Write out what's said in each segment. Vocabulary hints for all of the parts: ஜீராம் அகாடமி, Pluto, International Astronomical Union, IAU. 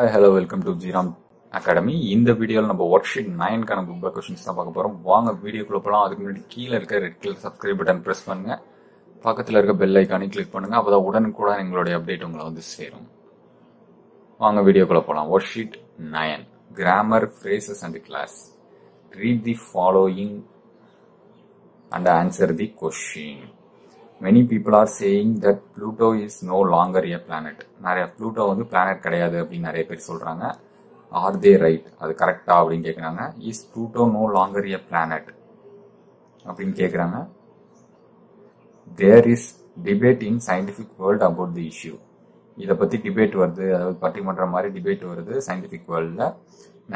Hi hello welcome to ஜீராம் அகாடமி. இந்த வீடியோவில் நம்ம ஒர்க்ஷீட் 9க்கான புக் பேக் கொஸ்டின்ஸ் தான் பார்க்க போகிறோம். வாங்க வீடியோக்குள்ள போகலாம். அதுக்கு முன்னாடி கீழே இருக்க red colour subscribe button press பண்ணுங்க, பக்கத்தில் இருக்க பெல் ஐக்கானே கிளிக் பண்ணுங்க. அப்போதான் உடனுக்குடன் எங்களுடைய அப்டேட் உங்களை வந்து சேரும். வாங்க வீடியோக்குள்ள போகலாம். Worksheet 9 grammar, phrases and clause. Read the following and answer the question. Many people are saying that Pluto is no longer a planet. நிறைய Pluto வந்து பிளானட் கிடையாது அப்படின்னு நிறைய பேர் சொல்றாங்க. Are they right? அது கரெக்டா அப்படின்னு கேட்குறாங்க. Is Pluto no longer a planet அப்படின்னு கேட்குறாங்க. There is debate in scientific world about the issue. இதை பற்றி டிபேட் வருது, அதாவது பட்டிமன்ற மாதிரி டிபேட் வருது scientific worldல.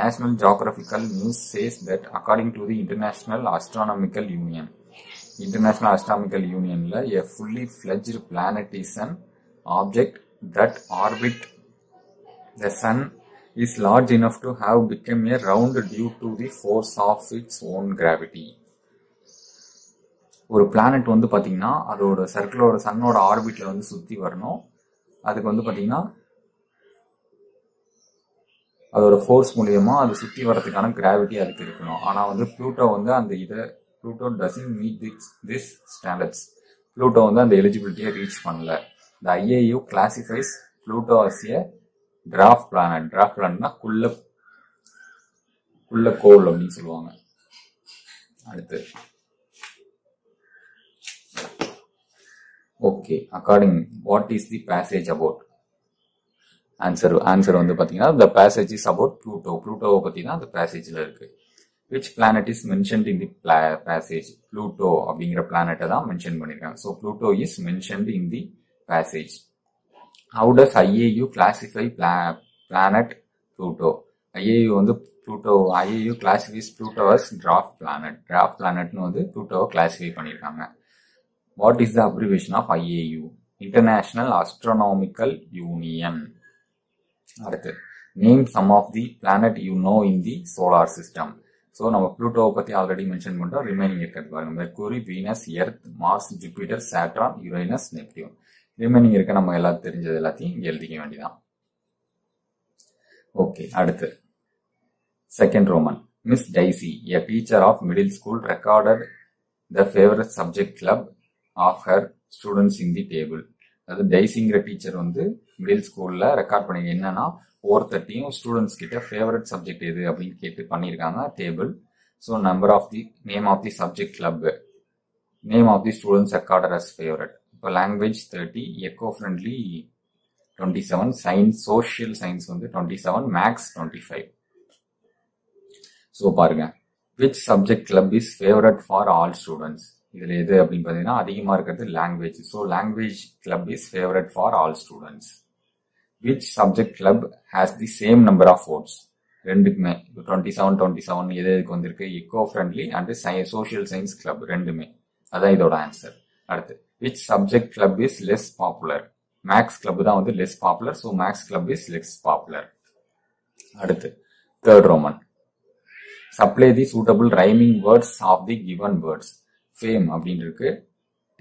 National Geographical News says that according to the International Astronomical Union, International Astronomical Union, a fully fledged planet is an object that orbits the sun is large enough to have become a round due to the force of its own gravity. ஒரு planet வந்து பார்த்தீங்கன்னா அதோட சர்க்கிளோட சன்னோட ஆர்பிட்ல வந்து சுற்றி வரணும். அதுக்கு வந்து பார்த்தீங்கன்னா அதோட ஃபோர்ஸ் மூலியமா அது சுற்றி வரதுக்கான கிராவிட்டி அதுக்கு இருக்கணும். ஆனால் வந்து ப்ளூட்டோ வந்து அந்த இதை Pluto doesn't meet this standards. Pluto வந்து அந்த எலிஜிபிலிட்டியை ரீச் பண்ணல. The IAU classifies Pluto as a draft planet. Draft planetனா குள்ள கோள் அப்படின்னு சொல்லுவாங்க. அடுத்து okay, according what is the passage about answer வந்து பாத்தீங்கன்னா the passage is about Pluto. Plutoவை பத்தி தான் அந்த பேசேஜ்ல இருக்கு. Which planet is mentioned in the passage? Pluto அப்படிங்கிற பிளானட்டை தான் மென்ஷன் பண்ணியிருக்காங்க. So Pluto is mentioned in the passage. How does IAU classify planet Pluto? IAU வந்து IAU classifies Pluto as draft planet. Draft planetனு வந்து Plutoவை classify பண்ணியிருக்காங்க. What is the abbreviation of IAU? International Astronomical Union. அடுத்து name some of the planet you know in the solar system. So நம்ம ப்ளூட்டோவை பற்றி already mention பண்ணுறோம். Remaining இருக்கிறது பாருங்கள். Mercury, Venus, Earth, Mars, Jupiter, Saturn, Uranus, Neptune. Remaining இருக்க நம்ம எல்லாத்தையும் தெரிஞ்சது எல்லாத்தையும் இங்கே எழுதிக்க வேண்டியதான். ஓகே, அடுத்து second Roman. Miss Daisy, a teacher of middle school, recorded the favourite subject club of her students in the table. அதாவது டைசிங்கிற டீச்சர் வந்து மிடில் ஸ்கூலில் ரெக்கார்ட் பண்ணி என்னன்னா ஒவ்வொருத்தையும் ஸ்டூடெண்ட்ஸ் கிட்ட ஃபேவரட் சப்ஜெக்ட் எது அப்படின்னு கேட்டு பண்ணியிருக்காங்க table. So number of the name of the subject club, name of the students recorded as favourite. இப்போ language 30, eco friendly 27, science social science வந்து 27, மேக்ஸ் 25. ஸோ பாருங்க, which subject club is favourite for all students. இதில் எது அப்படின்னு பார்த்தீங்கன்னா அதிகமாக இருக்கிறது language. So language club is favourite for all students. Which subject club has the same number of votes? ரெண்டுக்குமே 27 எது எதுக்கு வந்திருக்கு? Eco friendly and social science club ரெண்டுமே. அதான் இதோட ஆன்சர். அடுத்து which subject club is less popular? Maths club தான் வந்து less popular. So maths club is less popular. அடுத்து third Roman. Supply the suitable rhyming words of the given words. Fame அப்படின்னு இருக்கு,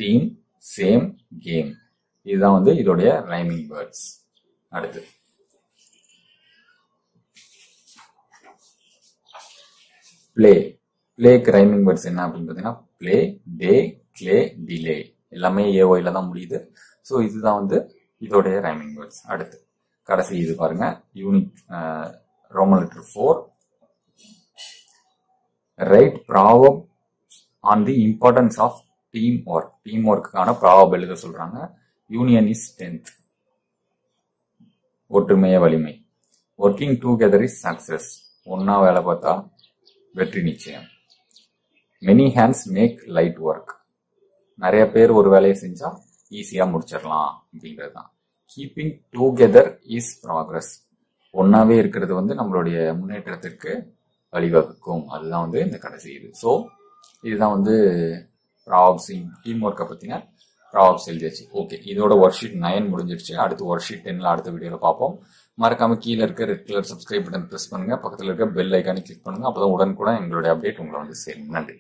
team, same, game. இதுதான் வந்து இதோடைய rhyming words. அடுத்து play. பிளேக்கு ரைமிங் வேர்ட்ஸ் என்ன அப்படின்னு பார்த்தீங்கன்னா பிளே, டே, கிளே, டிலே. எல்லாமே ஏஓயில் தான் முடியுது. ஸோ இதுதான் வந்து இதோடைய ரைமிங் வேர்ட்ஸ். அடுத்து கடைசி இது பாருங்க, unit Roman letter 4. Write problem on the importance of team work. Team ஒர்க்குக்கான ப்ராப்ளம் எழுத சொல்றாங்க. யூனியன் இஸ் ஸ்ட்ரென்த், ஒற்றுமைய வலிமை. ஒர்க்கிங் டுகெதர் இஸ் சக்சஸ், ஒன்னா வேலை பார்த்தா வெற்றி நிச்சயம். Many hands make light work, நிறைய பேர் ஒரு வேலையை செஞ்சா ஈஸியா முடிச்சிடலாம் அப்படிங்கிறது தான். கீப்பிங் டுகெதர் இஸ் ப்ராக்ரஸ், ஒன்னாவே இருக்கிறது வந்து நம்மளுடைய முன்னேற்றத்திற்கு வழிவகுக்கும். அதுதான் வந்து இந்த கடைசி இது. ஸோ இதுதான் வந்து ப்ராப்ஸ் டீம் ஒர்க்கை பத்தின ப்ராப்ஸ் எழுதியாச்சு. ஓகே, இதோட ஒர்க்ஷீட் 9 முடிஞ்சிருச்சு. அடுத்து ஒர்க்ஷீட் 10ல் அடுத்த வீடியோவில் பார்ப்போம். மறக்காம கீழே இருக்க red colour subscribe button press பண்ணுங்க, பக்கத்தில் இருக்க பெல் ஐக்கானே கிளிக் பண்ணுங்க. அப்போதான் உடனுக்குடன் எங்களுடைய அப்டேட் உங்களை வந்து சேரும். நன்றி.